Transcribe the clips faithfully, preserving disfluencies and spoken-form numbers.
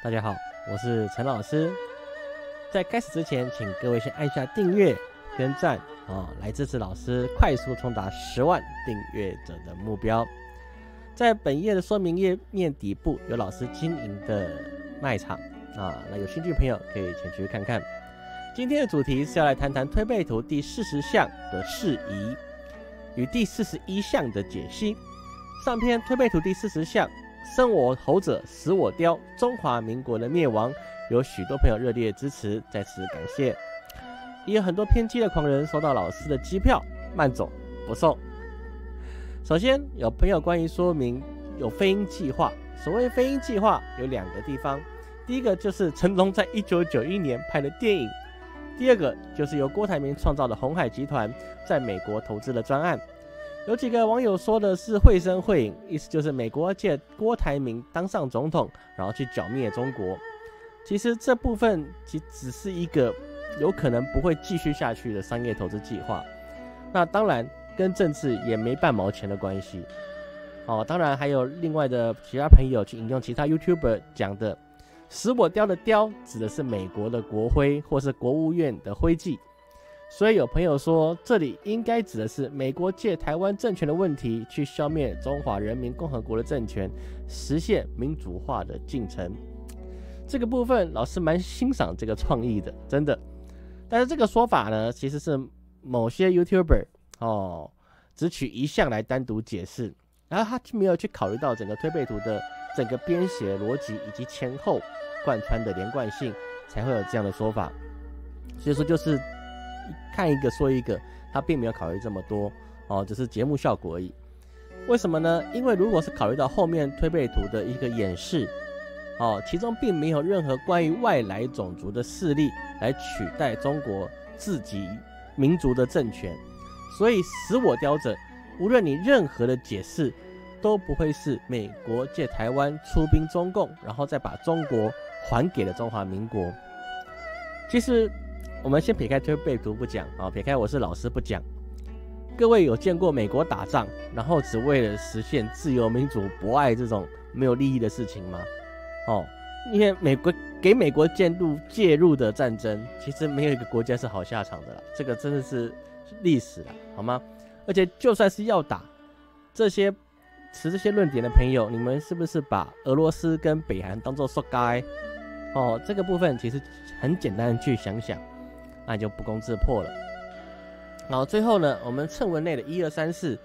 大家好，我是陈老师。在开始之前，请各位先按下订阅跟赞啊、哦，来支持老师快速冲达十万订阅者的目标。在本页的说明页面底部有老师经营的卖场啊，那有兴趣的朋友可以前去看看。今天的主题是要来谈谈推背图第四十项的释疑与第四十一项的解析。上篇推背图第四十项“生我猴者，死我雕”，中华民国的灭亡，有许多朋友热烈支持，在此感谢。也有很多偏激的狂人收到老师的机票，慢走不送。首先，有朋友关于说明有飞鹰计划。所谓飞鹰计划有两个地方，第一个就是成龙在一九九一年拍的电影，第二个就是由郭台铭创造的鸿海集团在美国投资的专案。有几个网友说的是绘声绘影，意思就是美国借郭台铭当上总统，然后去剿灭中国。其实这部分其只是一个有可能不会继续下去的商业投资计划，那当然跟政治也没半毛钱的关系。哦，当然还有另外的其他朋友去引用其他 YouTuber 讲的，死我雕的雕指的是美国的国徽或是国务院的徽记。所以有朋友说，这里应该指的是美国借台湾政权的问题去消灭中华人民共和国的政权，实现民主化的进程。这个部分老师蛮欣赏这个创意的，真的。但是这个说法呢，其实是某些 YouTuber 哦，只取一项来单独解释，然后他没有去考虑到整个推背图的整个编写逻辑以及前后贯穿的连贯性，才会有这样的说法。所以说就是看一个说一个，他并没有考虑这么多哦，只是节目效果而已。为什么呢？因为如果是考虑到后面推背图的一个演示哦，其中并没有任何关于外来种族的势力来取代中国自己民族的政权，所以死我雕者，无论你任何的解释，都不会是美国借台湾出兵中共，然后再把中国还给了中华民国。其实我们先撇开推背图不讲啊，撇开我是老师不讲，各位有见过美国打仗，然后只为了实现自由、民主、博爱这种没有利益的事情吗？哦，因为美国给美国介入介入的战争，其实没有一个国家是好下场的啦，这个真的是历史了，好吗？而且就算是要打，这些持这些论点的朋友，你们是不是把俄罗斯跟北韩当作说该？哦，这个部分其实很简单的去想想，那就不攻自破了。然后最后呢，我们正文内的一二三四，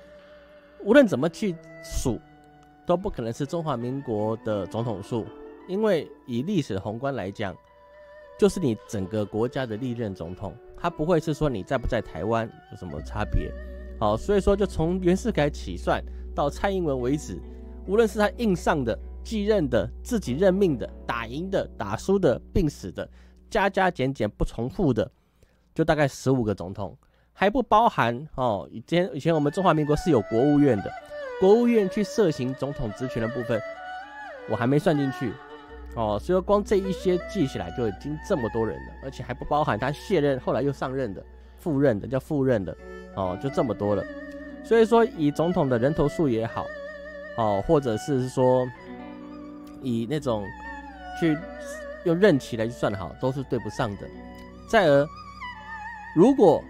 无论怎么去数，都不可能是中华民国的总统数，因为以历史宏观来讲，就是你整个国家的历任总统，他不会是说你在不在台湾有什么差别。好，所以说就从袁世凯起算到蔡英文为止，无论是他硬上的、继任的、自己任命的、打赢的、打输的、病死的，加加减减不重复的，就大概十五个总统，还不包含哦，以前以前我们中华民国是有国务院的，国务院去涉行总统职权的部分，我还没算进去哦。所以光这一些记起来就已经这么多人了，而且还不包含他卸任后来又上任的、赴任的叫赴任的哦，就这么多了。所以说以总统的人头数也好哦，或者是说以那种去用任期来去算好，都是对不上的。再而如果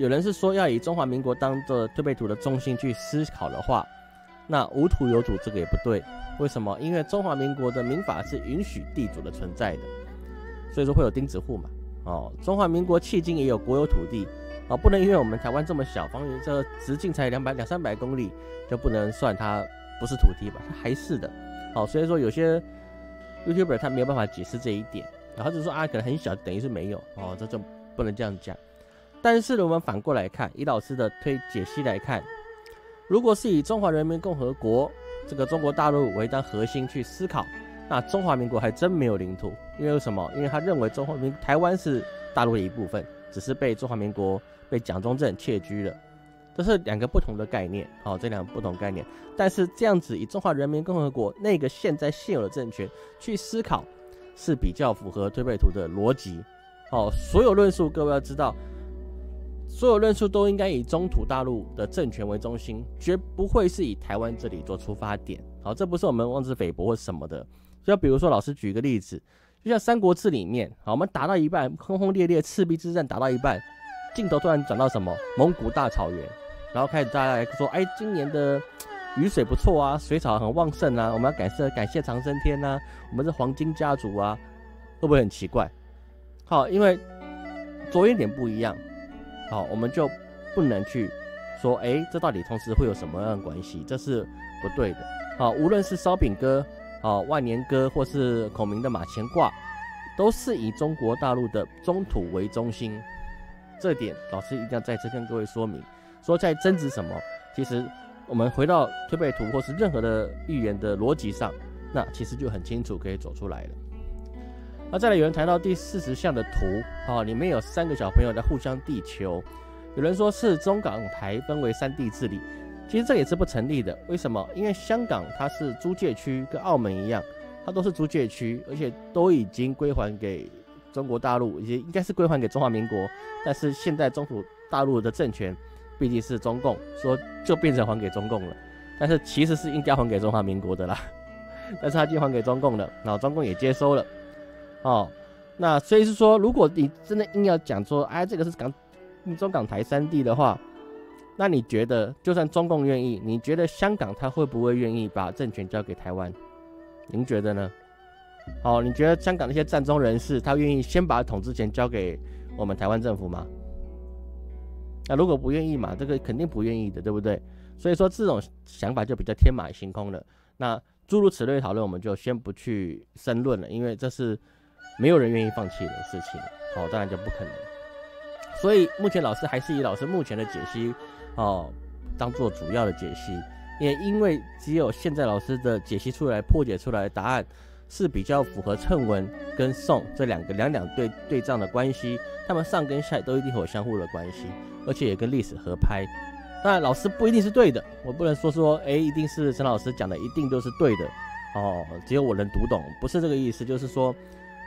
有人是说要以中华民国当做推背图的中心去思考的话，那无土有主这个也不对。为什么？因为中华民国的民法是允许地主的存在的，所以说会有钉子户嘛。哦，中华民国迄今也有国有土地哦，不能因为我们台湾这么小，方圆这直径才两百两三百公里，就不能算它不是土地吧？它还是的。哦，所以说有些 YouTuber 他没有办法解释这一点，然后就说啊，可能很小，等于是没有哦，这就不能这样讲。但是我们反过来看，以老师的推解析来看，如果是以中华人民共和国这个中国大陆为当核心去思考，那中华民国还真没有领土。因为什么？因为他认为中华民台湾是大陆的一部分，只是被中华民国被蒋中正窃居了。这是两个不同的概念，好，这两个不同概念。但是这样子以中华人民共和国那个现在现有的政权去思考，是比较符合推背图的逻辑。好，所有论述各位要知道，所有论述都应该以中土大陆的政权为中心，绝不会是以台湾这里做出发点。好，这不是我们妄自菲薄或什么的，就比如说，老师举个例子，就像《三国志》里面，好，我们打到一半，轰轰烈烈，赤壁之战打到一半，镜头突然转到什么蒙古大草原，然后开始大家来说，哎，今年的雨水不错啊，水草很旺盛啊，我们要感谢感谢长生天啊，我们是黄金家族啊，会不会很奇怪？好，因为着眼点不一样，好，我们就不能去说，哎，这到底同时会有什么样的关系？这是不对的。好，无论是烧饼哥。啊、万年歌或是孔明的马前挂，都是以中国大陆的中土为中心，这点老师一定要再次跟各位说明。说在争执什么，其实我们回到推背图或是任何的预言的逻辑上，那其实就很清楚可以走出来了。那再来，有人谈到第四十项的图、啊、里面有三个小朋友在互相递球，有人说是中港台分为三地治理，其实这也是不成立的。为什么？因为香港它是租界区，跟澳门一样，它都是租界区，而且都已经归还给中国大陆，也应该是归还给中华民国。但是现在中土大陆的政权毕竟是中共，说就变成还给中共了。但是其实是应该还给中华民国的啦，但是它已经还给中共了，然后中共也接收了。哦，那所以是说，如果你真的硬要讲说，哎，这个是港中港台三地的话。那你觉得，就算中共愿意，你觉得香港他会不会愿意把政权交给台湾？您觉得呢？好，你觉得香港那些战中人士，他愿意先把统治权交给我们台湾政府吗？那如果不愿意嘛，这个肯定不愿意的，对不对？所以说这种想法就比较天马行空了。那诸如此类讨论，我们就先不去深论了，因为这是没有人愿意放弃的事情。好，当然就不可能。所以目前老师还是以老师目前的解析。哦，当做主要的解析，也因为只有现在老师的解析出来、破解出来的答案是比较符合谶文跟宋这两个两两对对仗的关系，他们上跟下都一定会有相互的关系，而且也跟历史合拍。当然，老师不一定是对的，我不能说说，哎，一定是陈老师讲的一定都是对的哦，只有我能读懂，不是这个意思。就是说，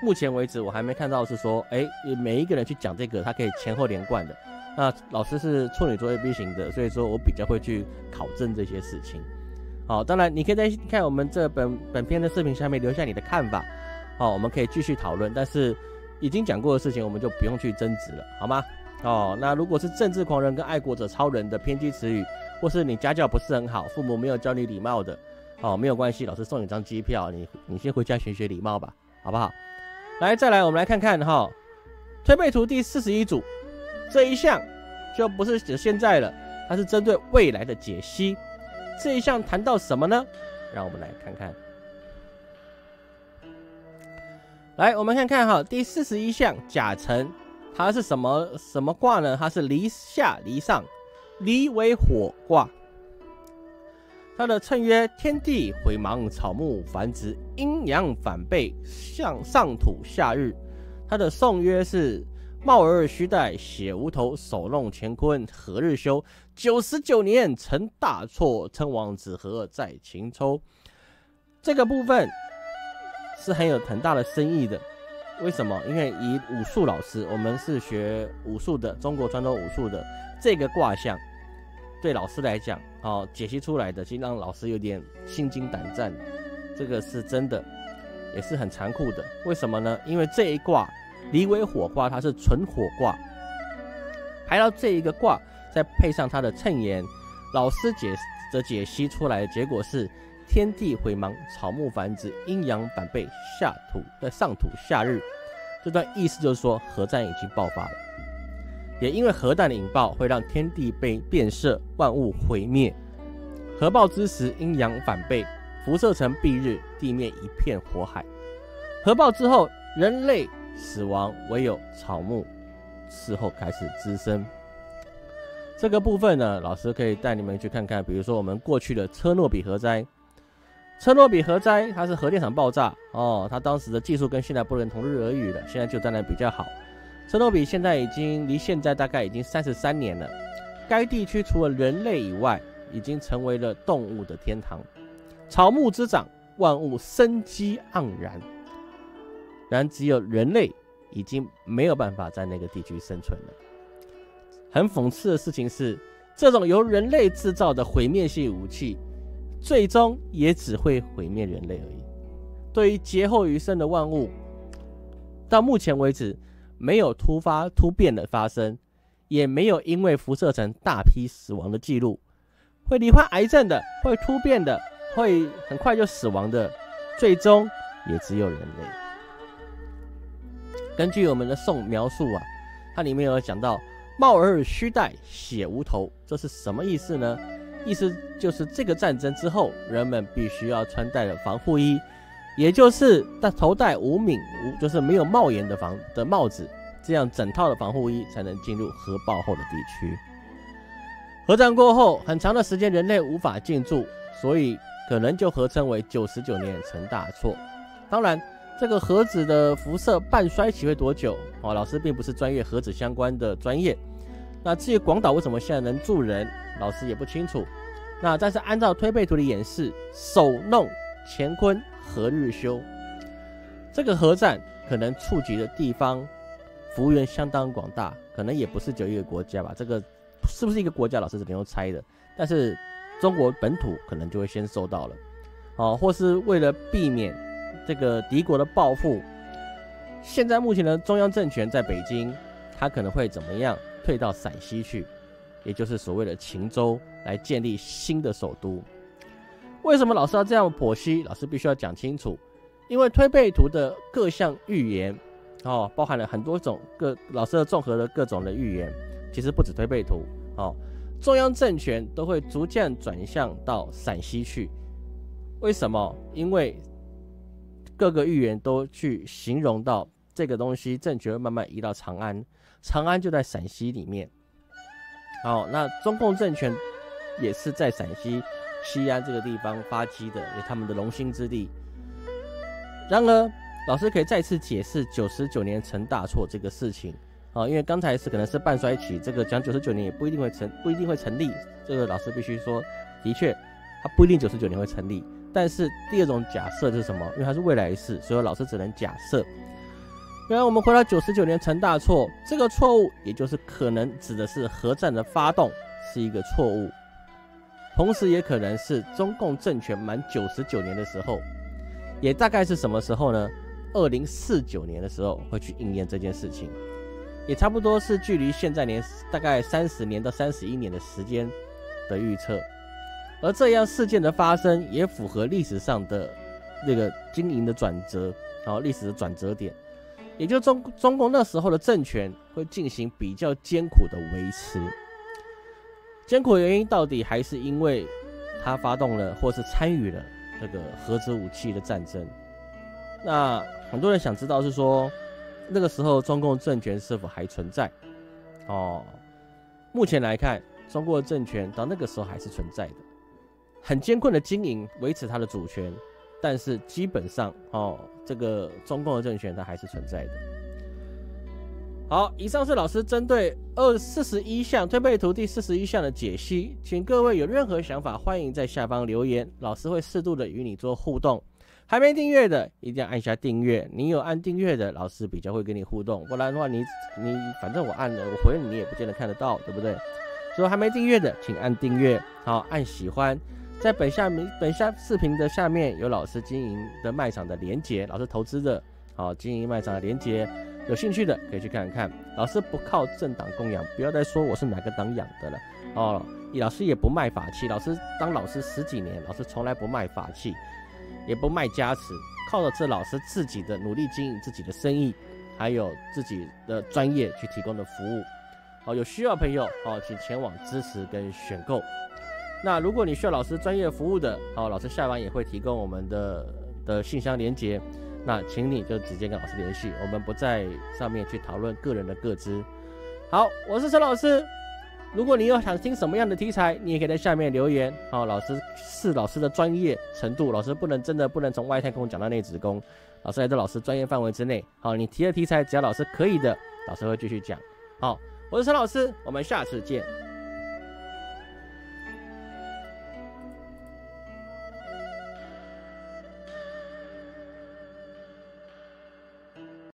目前为止我还没看到是说，哎，每一个人去讲这个，他可以前后连贯的。那老师是处女座 A B 型的，所以说我比较会去考证这些事情。好，当然你可以在看我们这本本篇的视频下面留下你的看法，好，我们可以继续讨论。但是已经讲过的事情，我们就不用去争执了，好吗？哦，那如果是政治狂人跟爱国者超人的偏激词语，或是你家教不是很好，父母没有教你礼貌的，哦，没有关系，老师送你张机票，你你先回家学学礼貌吧，好不好？来，再来，我们来看看哈，推背图第四十一组。这一项就不是指现在了，它是针对未来的解析。这一项谈到什么呢？让我们来看看。来，我们看看哈，第四十一项甲辰，它是什么什么卦呢？它是离下离上，离为火卦。它的谶曰：天地回芒，草木繁殖，阴阳反背，向上土下日。它的颂曰是。帽而须戴，血无头，手弄乾坤，何日休？九十九年成大错，称王子何在秦州？这个部分是很有很大的深意的。为什么？因为以武术老师，我们是学武术的，中国传统武术的这个卦象，对老师来讲，哦，解析出来的，其实让老师有点心惊胆战。这个是真的，也是很残酷的。为什么呢？因为这一卦。离为火卦，它是纯火卦，排到这一个卦，再配上它的谶言，老师解的解析出来的结果是：天地回芒，草木繁殖，阴阳反背，下土在上土下日。这段意思就是说，核战已经爆发了，也因为核弹的引爆会让天地被变色，万物毁灭。核爆之时，阴阳反背，辐射成蔽日，地面一片火海。核爆之后，人类。死亡，唯有草木事后开始滋生。这个部分呢，老师可以带你们去看看，比如说我们过去的车诺比核灾。车诺比核灾它是核电厂爆炸哦，它当时的技术跟现在不能同日而语了，现在就当然比较好。车诺比现在已经离现在大概已经三十三年了，该地区除了人类以外，已经成为了动物的天堂，草木之长，万物生机盎然。然只有人类已经没有办法在那个地区生存了。很讽刺的事情是，这种由人类制造的毁灭性武器，最终也只会毁灭人类而已。对于劫后余生的万物，到目前为止没有突发突变的发生，也没有因为辐射层大批死亡的记录。会罹患癌症的，会突变的，会很快就死亡的，最终也只有人类。根据我们的宋描述啊，它里面有讲到帽而须戴，血无头，这是什么意思呢？意思就是这个战争之后，人们必须要穿戴的防护衣，也就是头戴无敏无，就是没有帽檐的防的帽子，这样整套的防护衣才能进入核爆后的地区。核战过后，很长的时间人类无法进驻，所以可能就合称为九十九年成大错。当然，这个核子的辐射半衰期会多久？哦，老师并不是专业核子相关的专业。那至于广岛为什么现在能住人，老师也不清楚。那但是按照推背图的演示，首弄乾坤核日休，这个核战可能触及的地方幅员相当广大，可能也不是只有一个国家吧。这个是不是一个国家，老师只能用猜的。但是中国本土可能就会先受到了，哦，或是为了避免这个敌国的报复，现在目前的中央政权在北京，他可能会怎么样？退到陕西去，也就是所谓的秦州，来建立新的首都。为什么老师要这样剖析？老师必须要讲清楚，因为推背图的各项预言，哦，包含了很多种各老师的综合的各种的预言，其实不止推背图，哦，中央政权都会逐渐转向到陕西去。为什么？因为各个预言都去形容到这个东西，政权会慢慢移到长安。长安就在陕西里面，好，那中共政权也是在陕西西安这个地方发迹的，也他们的龙兴之地。然而，老师可以再次解释九十九年成大错这个事情，啊，因为刚才是可能是半衰期，这个讲九十九年也不一定会成，不一定会成立。这个老师必须说，的确，它不一定九十九年会成立。但是第二种假设是什么？因为它是未来式，所以老师只能假设。然后我们回到九十九年成大错，这个错误也就是可能指的是核战的发动是一个错误，同时也可能是中共政权满九十九年的时候，也大概是什么时候呢？二零四九年的时候会去应验这件事情，也差不多是距离现在年大概三十年到三十一年的时间的预测。而这样事件的发生也符合历史上的那个经营的转折，然后历史的转折点，也就是 中, 中共那时候的政权会进行比较艰苦的维持。艰苦的原因到底还是因为他发动了或是参与了这个核子武器的战争。那很多人想知道是说，那个时候中共政权是否还存在？哦，目前来看，中国政权到那个时候还是存在的，很艰困的经营维持他的主权，但是基本上，哦，这个中共的政权它还是存在的。好，以上是老师针对四十一项推背图第四十一项的解析，请各位有任何想法，欢迎在下方留言，老师会适度的与你做互动。还没订阅的，一定要按下订阅，你有按订阅的，老师比较会跟你互动，不然的话你，你反正我按了，我回你也不见得看得到，对不对？所以还没订阅的，请按订阅，好，按喜欢。在本下面本下视频的下面有老师经营的卖场的连结，老师投资的好经营卖场的连结，有兴趣的可以去看看。老师不靠政党供养，不要再说我是哪个党养的了哦。老师也不卖法器，老师当老师十几年，老师从来不卖法器，也不卖加持，靠的是老师自己的努力经营自己的生意，还有自己的专业去提供的服务。好，有需要的朋友好，请前往支持跟选购。那如果你需要老师专业服务的，好，老师下方也会提供我们的的信箱连结，那请你就直接跟老师联系，我们不在上面去讨论个人的个资。好，我是陈老师，如果你有想听什么样的题材，你也可以在下面留言。好，老师是老师的专业程度，老师不能真的不能从外太空讲到内子宫，老师还在老师专业范围之内。好，你提的题材只要老师可以的，老师会继续讲。好，我是陈老师，我们下次见。